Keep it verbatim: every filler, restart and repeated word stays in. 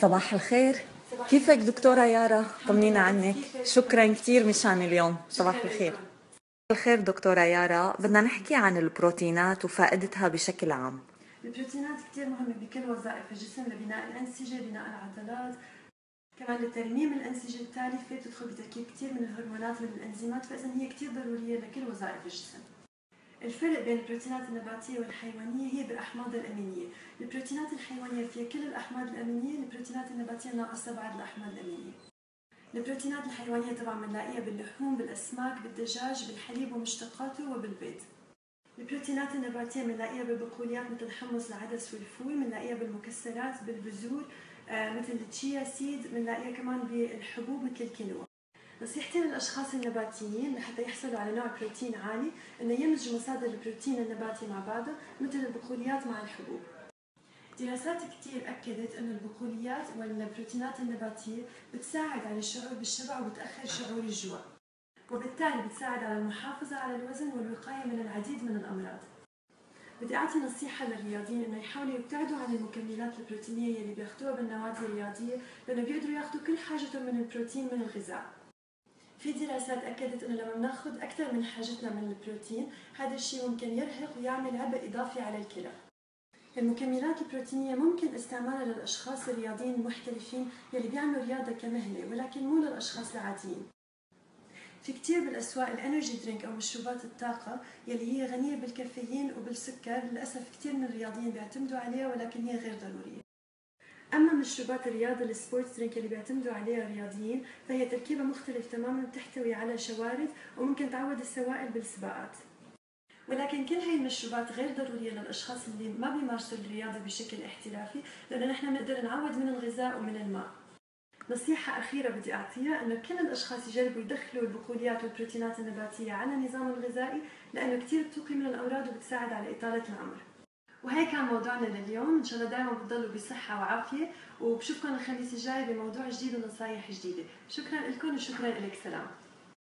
صباح الخير. كيفك دكتورة يارا؟ طمنينا عنك. شكرا كثير مشان اليوم. صباح الخير. الخير دكتورة يارا، بدنا نحكي عن البروتينات وفائدتها بشكل عام. البروتينات كثير مهمة بكل وظائف الجسم، لبناء الأنسجة، بناء العضلات، كمان لترميم الأنسجة التالفة، تدخل بتركيب كثير من الهرمونات من الأنزيمات، فإذا هي كثير ضرورية لكل وظائف الجسم. الفرق بين البروتينات النباتية والحيوانية هي بالأحماض الأمينية. البروتينات الحيوانية فيها كل الأحماض الأمينية، البروتينات النباتية ناقصة بعض الأحماض الأمينية. البروتينات الحيوانية طبعا بنلاقيها باللحوم، بالأسماك، بالدجاج، بالحليب ومشتقاته، وبالبيض. البروتينات النباتية بنلاقيها بالبقوليات مثل الحمص، العدس والفول، بنلاقيها بالمكسرات، بالبذور مثل التشيا سيد، بنلاقيها كمان بالحبوب مثل الكينوا. نصيحتي للأشخاص النباتيين لحتى يحصلوا على نوع بروتين عالي إنه يمزجوا مصادر البروتين النباتي مع بعضها مثل البقوليات مع الحبوب. دراسات كتير أكدت إنه البقوليات والبروتينات النباتية بتساعد على الشعور بالشبع وبتأخر شعور الجوع، وبالتالي بتساعد على المحافظة على الوزن والوقاية من العديد من الأمراض. بدي أعطي نصيحة للرياضيين إنه يحاولوا يبتعدوا عن المكملات البروتينية اللي بياخدوها بالنوادي الرياضية، لأنه بيقدروا ياخدوا كل حاجتهم من البروتين من الغذاء. في دراسات أكدت إنه لما بناخد أكثر من حاجتنا من البروتين، هذا الشيء ممكن يرهق ويعمل عبء إضافي على الكلى. المكملات البروتينية ممكن استعمالها للأشخاص الرياضيين المحترفين يلي بيعملوا رياضة كمهنة، ولكن مو للأشخاص العاديين. في كتير بالأسواق الانرجي درينك أو مشروبات الطاقة يلي هي غنية بالكافيين وبالسكر، للأسف كتير من الرياضيين بيعتمدوا عليها ولكن هي غير ضرورية. أما مشروبات الرياضة السبورتس درينك اللي بيعتمدوا عليها الرياضيين فهي تركيبة مختلف تماما، بتحتوي على شوارد وممكن تعوض السوائل بالسباقات. ولكن كل هاي المشروبات غير ضرورية للأشخاص اللي ما بيمارسوا الرياضة بشكل احترافي، لأنه نحن بنقدر نعوض من الغذاء ومن الماء. نصيحة أخيرة بدي أعطيها إنه كل الأشخاص يجربوا يدخلوا البقوليات والبروتينات النباتية على نظامهم الغذائي، لأنه كتير بتوقي من الأمراض وبتساعد على إطالة العمر. وهي كان موضوعنا لليوم، إن شاء الله دائما بتضلوا بصحة وعافية، وبشوفكم الخميس الجاي بموضوع جديد ونصايح جديدة. شكرا لكم وشكرا لك. سلام.